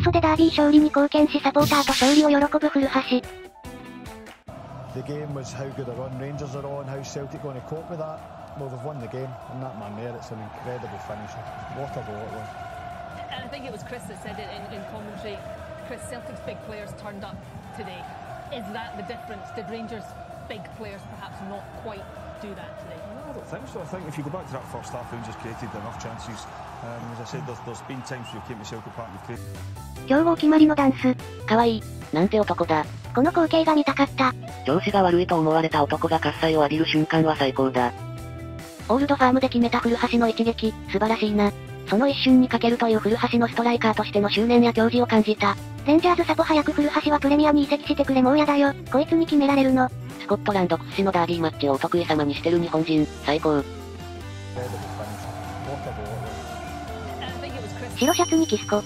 ッソでダービー勝利に貢献しサポーターと勝利を喜ぶ古橋。I don't think so. I think if you go back to that first half, Rangers created enough chances. As I said, there's been times you came to Selke Park and created. 強豪決まりのダンス。かわいい。なんて男だ。この光景が見たかった。調子が悪いと思われた男が喝采を浴びる瞬間は最高だ。オールドファームで決めた古橋の一撃、素晴らしいな。その一瞬にかけるという古橋のストライカーとしての執念や矜持を感じた。レンジャーズサポ早く古橋はプレミアに移籍してくれもうやだよ。こいつに決められるの。スコットランド屈指のダービーマッチをお得意様にしてる日本人、最高。白シャツにキスコ。